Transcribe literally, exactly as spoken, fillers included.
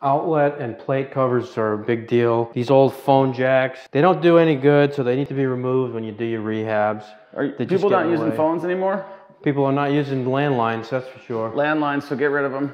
Outlet and plate covers are a big deal. These old phone jacks, they don't do any good, so they need to be removed when you do your rehabs. Are people not using phones anymore? People are not using landlines, that's for sure. Landlines, so get rid of them.